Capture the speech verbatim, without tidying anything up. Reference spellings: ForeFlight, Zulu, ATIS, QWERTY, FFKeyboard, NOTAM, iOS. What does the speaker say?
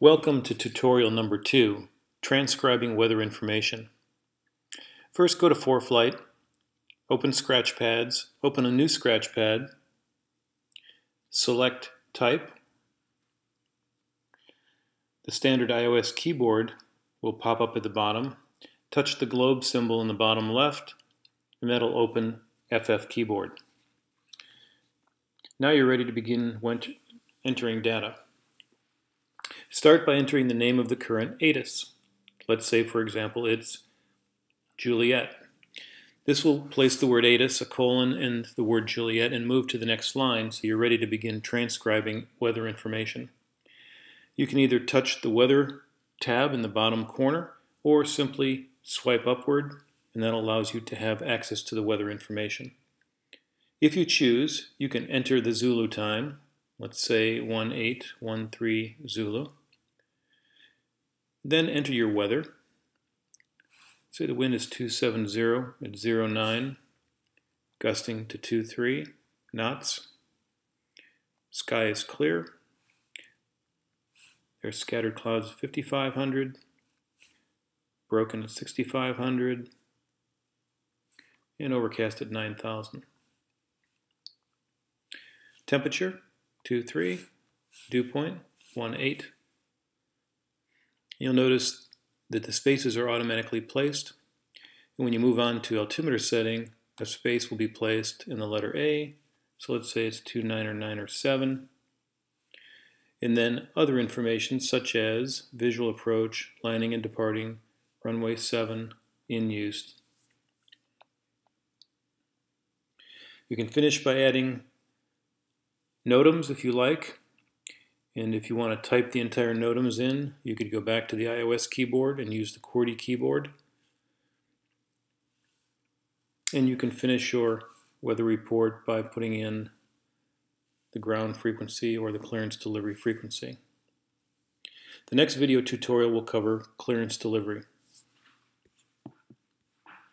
Welcome to tutorial number two, transcribing weather information. First, go to ForeFlight, open Scratch Pads, open a new Scratch Pad, select Type. The standard iOS keyboard will pop up at the bottom. Touch the globe symbol in the bottom left, and that'll open FFKeyboard. Now you're ready to begin entering data. Start by entering the name of the current ATIS. Let's say, for example, it's Juliet. This will place the word ATIS, a colon, and the word Juliet, and move to the next line, so you're ready to begin transcribing weather information. You can either touch the weather tab in the bottom corner, or simply swipe upward, and that allows you to have access to the weather information. If you choose, you can enter the Zulu time, let's say one eight one three Zulu. Then enter your weather. Say the wind is two seventy at zero nine, gusting to two three knots. Sky is clear. There's scattered clouds at fifty-five hundred, broken at sixty-five hundred, and overcast at nine thousand. Temperature two three, dew point one eight. You'll notice that the spaces are automatically placed, and when you move on to altimeter setting, a space will be placed in the letter A, so let's say it's two nine or nine or seven, and then other information such as visual approach, landing and departing, runway seven, in use. You can finish by adding NOTAMs if you like, and if you want to type the entire NOTAMs in, you could go back to the iOS keyboard and use the QWERTY keyboard. And you can finish your weather report by putting in the ground frequency or the clearance delivery frequency. The next video tutorial will cover clearance delivery.